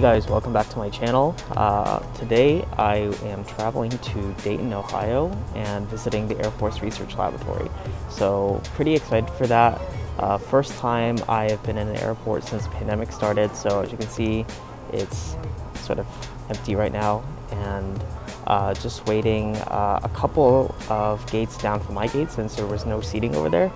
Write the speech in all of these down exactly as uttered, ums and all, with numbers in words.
Hey guys, welcome back to my channel. Uh, today I am traveling to Dayton, Ohio and visiting the Air Force Research Laboratory. So pretty excited for that. Uh, first time I have been in an airport since the pandemic started. So as you can see, it's sort of empty right now and uh, just waiting uh, a couple of gates down from my gate since there was no seating over there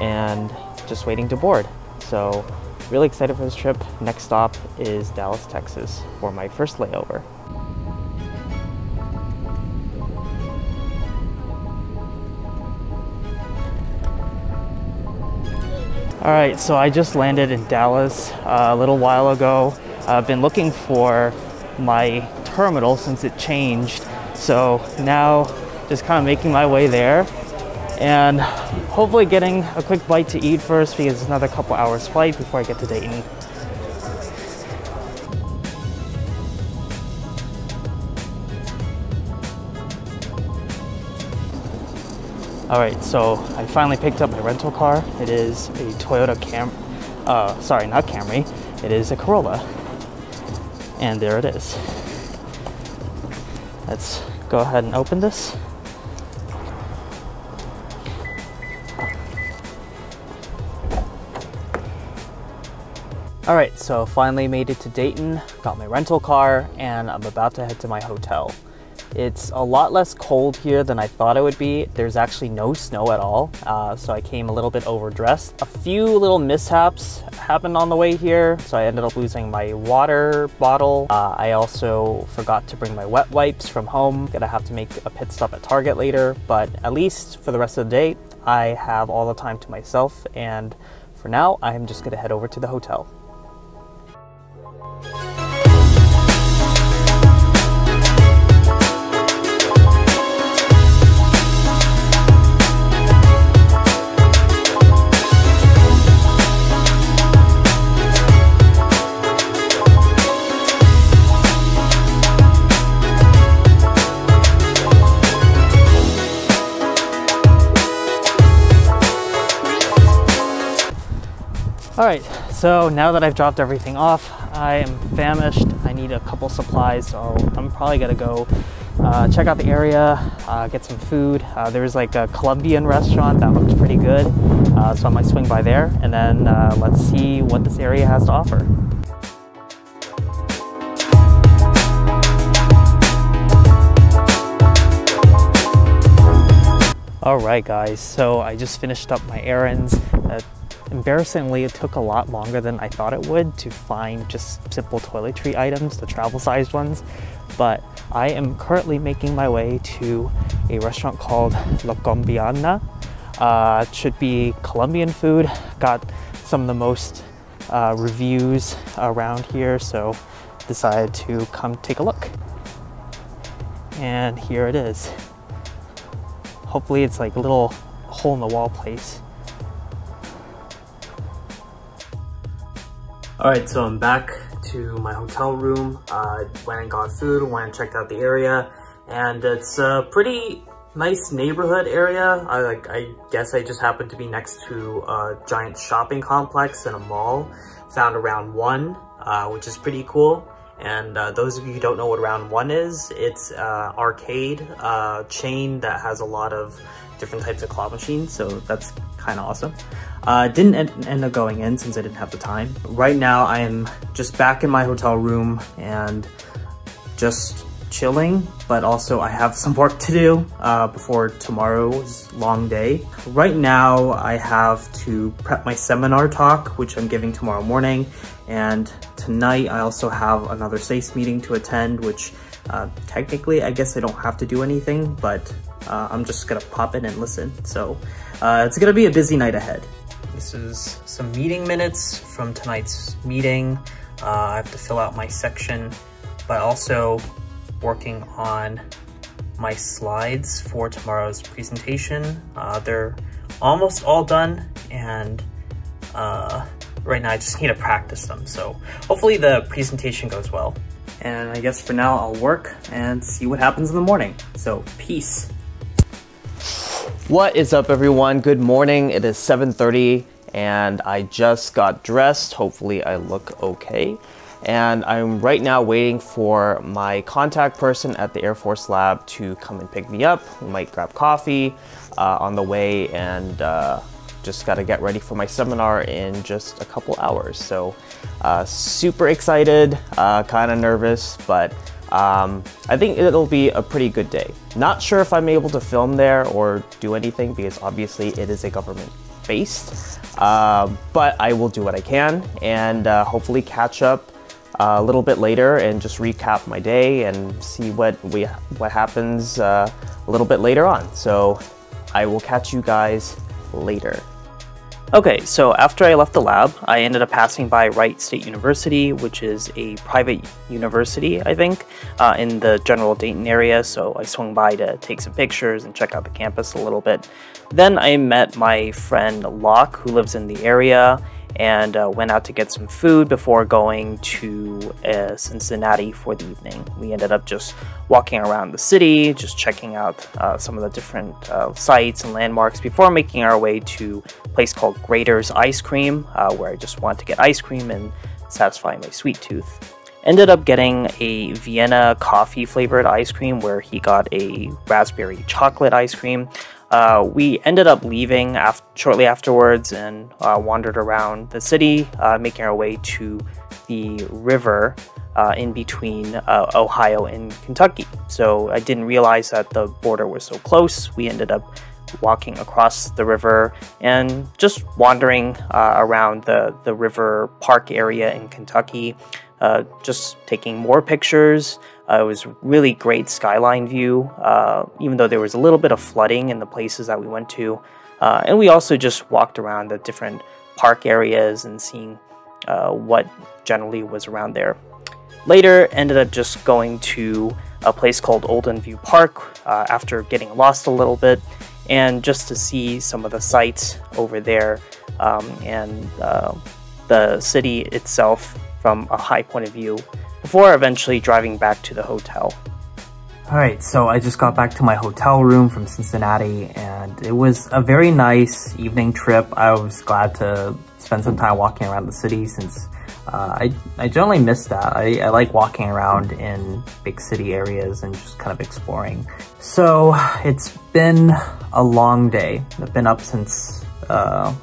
and just waiting to board. So really excited for this trip. Next stop is Dallas, Texas for my first layover. All right, so I just landed in Dallas uh, a little while ago. I've been looking for my terminal since it changed. So now just kind of making my way there and hopefully getting a quick bite to eat first because it's another couple hours flight before I get to Dayton. All right, so I finally picked up my rental car. It is a Toyota Cam, uh, sorry, not Camry. It is a Corolla. And there it is. Let's go ahead and open this. All right, so finally made it to Dayton, got my rental car, and I'm about to head to my hotel. It's a lot less cold here than I thought it would be. There's actually no snow at all, uh, so I came a little bit overdressed. A few little mishaps happened on the way here, so I ended up losing my water bottle. Uh, I also forgot to bring my wet wipes from home. Gonna have to make a pit stop at Target later, but at least for the rest of the day, I have all the time to myself, and for now, I'm just gonna head over to the hotel. All right, so now that I've dropped everything off, I am famished. I need a couple supplies, so I'm probably gonna go uh, check out the area, uh, get some food. Uh, there was like a Colombian restaurant that looked pretty good, uh, so I might swing by there, and then uh, let's see what this area has to offer. All right, guys, so I just finished up my errands. Uh, Embarrassingly, it took a lot longer than I thought it would to find just simple toiletry items, the travel-sized ones, but I am currently making my way to a restaurant called La Colombiana. Uh, it should be Colombian food. Got some of the most uh, reviews around here, so decided to come take a look. And here it is. Hopefully it's like a little hole-in-the-wall place. All right, so I'm back to my hotel room. I uh, went and got food, went and checked out the area, and it's a pretty nice neighborhood area. I like, I guess I just happened to be next to a giant shopping complex and a mall. Found a round one, uh, which is pretty cool. And uh, those of you who don't know what round one is, it's an uh, arcade uh, chain that has a lot of different types of claw machines, so that's kind of awesome. Uh, didn't end, end up going in since I didn't have the time. Right now I am just back in my hotel room and just chilling, but also I have some work to do uh, before tomorrow's long day. Right now I have to prep my seminar talk, which I'm giving tomorrow morning, and tonight I also have another SACE meeting to attend, which uh, technically I guess I don't have to do anything, but uh, I'm just gonna pop in and listen. So uh, it's gonna be a busy night ahead. This is some meeting minutes from tonight's meeting. Uh, I have to fill out my section, but also working on my slides for tomorrow's presentation. Uh, they're almost all done, and uh, right now I just need to practice them. So hopefully the presentation goes well. And I guess for now I'll work and see what happens in the morning. So peace. What is up, everyone? Good morning. It is seven thirty and I just got dressed. Hopefully I look okay. and I'm right now waiting for my contact person at the Air Force Lab to come and pick me up. We might grab coffee uh, on the way, and uh, just got to get ready for my seminar in just a couple hours. So uh, super excited, uh, kind of nervous, but um, I think it'll be a pretty good day. Not sure if I'm able to film there or do anything because obviously it is a government based, uh, but I will do what I can and uh, hopefully catch up a little bit later and just recap my day and see what we what happens uh, a little bit later on. So I will catch you guys later. Okay, so after I left the lab, I ended up passing by Wright State University, which is a private university, I think, uh, in the general Dayton area, so I swung by to take some pictures and check out the campus a little bit. Then I met my friend Locke, who lives in the area, and uh, went out to get some food before going to uh, Cincinnati for the evening. We ended up just walking around the city, just checking out uh, some of the different uh, sites and landmarks before making our way to a place called Grater's Ice Cream, uh, where I just wanted to get ice cream and satisfy my sweet tooth. Ended up getting a Vienna coffee flavored ice cream, where he got a raspberry chocolate ice cream. Uh, we ended up leaving af shortly afterwards and uh, wandered around the city, uh, making our way to the river uh, in between uh, Ohio and Kentucky. So I didn't realize that the border was so close. We ended up walking across the river and just wandering uh, around the, the river park area in Kentucky, uh, just taking more pictures. Uh, it was really great skyline view, uh, even though there was a little bit of flooding in the places that we went to. Uh, and we also just walked around the different park areas and seeing uh, what generally was around there. Later, ended up just going to a place called Oldenview Park uh, after getting lost a little bit, and just to see some of the sites over there um, and uh, the city itself from a high point of view, before eventually driving back to the hotel. Alright, so I just got back to my hotel room from Cincinnati, and it was a very nice evening trip. I was glad to spend some time walking around the city, since uh, I, I generally miss that. I, I like walking around in big city areas and just kind of exploring. So it's been a long day. I've been up since uh,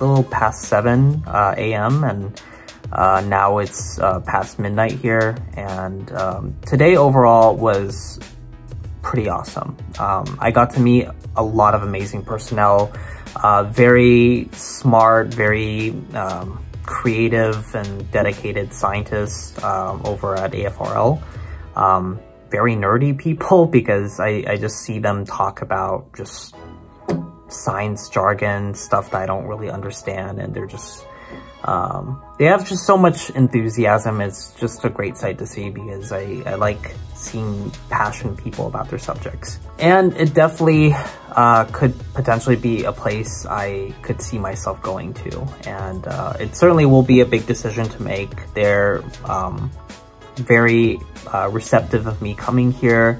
a little past seven A M and Uh, now it's uh, past midnight here, and um, today overall was pretty awesome. Um, I got to meet a lot of amazing personnel, uh, very smart, very um, creative and dedicated scientists um, over at A F R L. Um, very nerdy people, because I, I just see them talk about just science jargon, stuff that I don't really understand, and they're just Um, they have just so much enthusiasm. It's just a great sight to see, because I, I like seeing passionate people about their subjects. And it definitely uh, could potentially be a place I could see myself going to. And uh, it certainly will be a big decision to make. They're um, very uh, receptive of me coming here.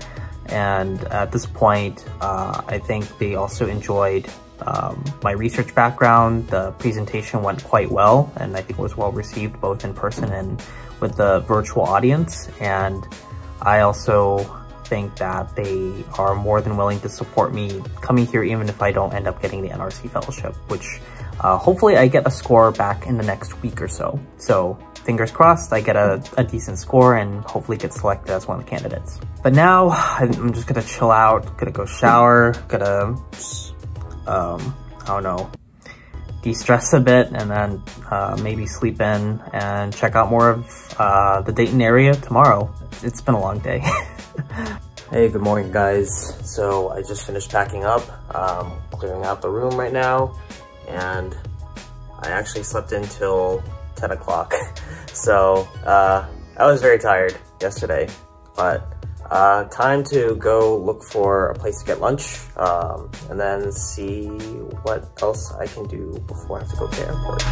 And at this point, uh, I think they also enjoyed Um, my research background. The presentation went quite well, and I think was well received both in person and with the virtual audience. And I also think that they are more than willing to support me coming here, even if I don't end up getting the N R C fellowship, which uh, hopefully I get a score back in the next week or so. So fingers crossed, I get a, a decent score and hopefully get selected as one of the candidates. But now I'm just gonna chill out, gonna go shower, gonna Um, I don't know, de-stress a bit, and then uh, maybe sleep in and check out more of uh, the Dayton area tomorrow. It's been a long day. Hey, good morning, guys. So I just finished packing up, um, clearing out the room right now, and I actually slept in till ten o'clock. So uh, I was very tired yesterday, but Uh, time to go look for a place to get lunch, um, and then see what else I can do before I have to go to the airport.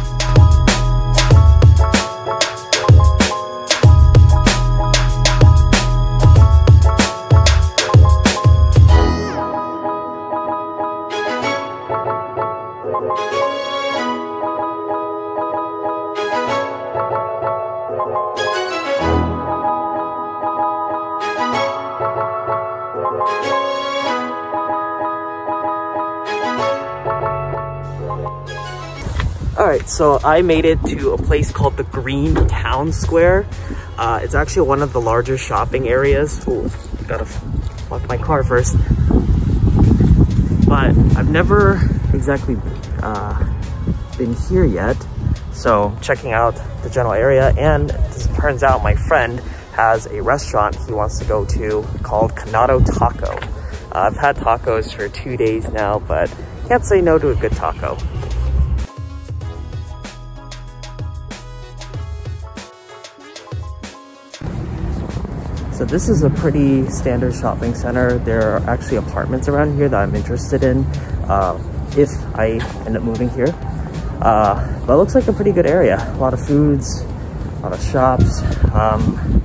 All right, so I made it to a place called the Green Town Square. Uh, it's actually one of the larger shopping areas. Ooh, gotta lock my car first. But I've never exactly uh, been here yet. So checking out the general area, and as it turns out, my friend has a restaurant he wants to go to called Canado Taco. Uh, I've had tacos for two days now, but can't say no to a good taco. So this is a pretty standard shopping center. There are actually apartments around here that I'm interested in uh, if I end up moving here. Uh, but it looks like a pretty good area. A lot of foods, a lot of shops. Um,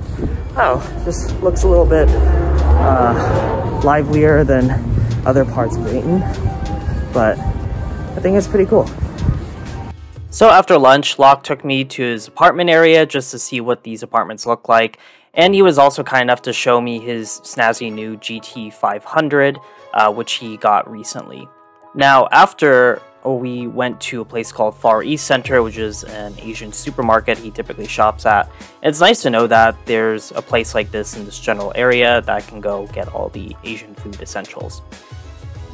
oh, just looks a little bit uh, livelier than other parts of Dayton, but I think it's pretty cool. So after lunch, Locke took me to his apartment area just to see what these apartments look like. And he was also kind enough to show me his snazzy new G T five hundred, uh, which he got recently. Now, after we went to a place called Far East Center, which is an Asian supermarket he typically shops at. And it's nice to know that there's a place like this in this general area that I can go get all the Asian food essentials.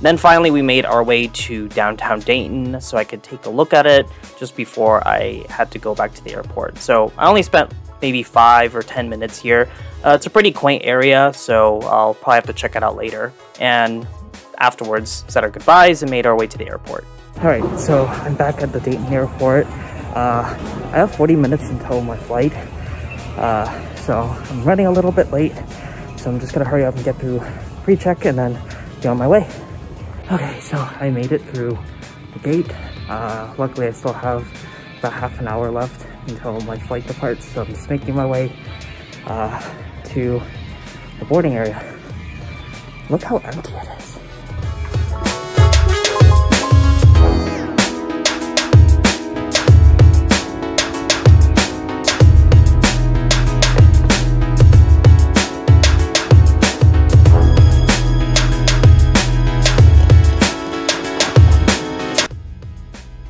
Then finally, we made our way to downtown Dayton so I could take a look at it just before I had to go back to the airport. So I only spent maybe five or ten minutes here. Uh, it's a pretty quaint area, so I'll probably have to check it out later. And afterwards, said our goodbyes and made our way to the airport. All right, so I'm back at the Dayton airport. Uh, I have forty minutes until my flight. Uh, so I'm running a little bit late. So I'm just gonna hurry up and get through pre-check and then be on my way. Okay, so I made it through the gate. Uh, luckily, I still have about half an hour left until my flight departs, so I'm just making my way uh, to the boarding area. Look how empty it is.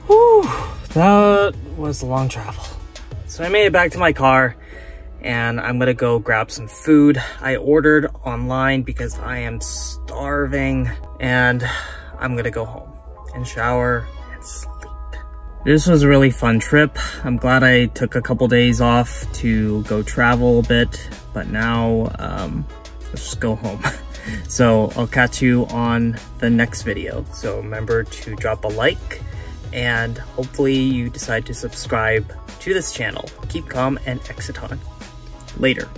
Whew, that was a long travel. So I made it back to my car and I'm gonna go grab some food. I ordered online because I am starving, and I'm gonna go home and shower and sleep. This was a really fun trip. I'm glad I took a couple days off to go travel a bit, but now um, let's just go home. So I'll catch you on the next video. So remember to drop a like, and hopefully you decide to subscribe to this channel. Keep calm and exit on. Later.